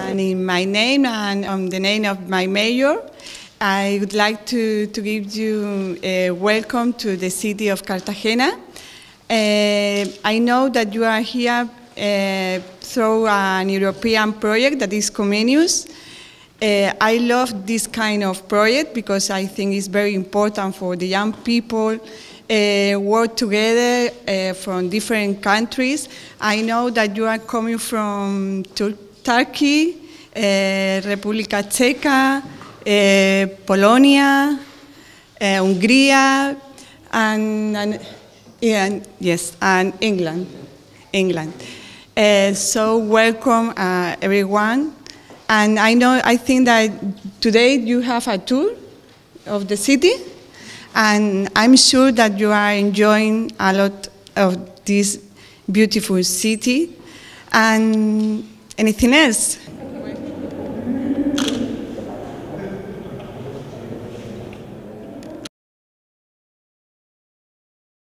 And in my name and on the name of my mayor, I would like to give you a welcome to the city of Cartagena. I know that you are here through an European project that is Comenius. I love this kind of project because I think it's very important for the young people work together from different countries. I know that you are coming from Turkey, República Checa, Polonia, Hungría, and England. So welcome everyone. And I think that today you have a tour of the city, and I'm sure that you are enjoying a lot of this beautiful city. And anything else?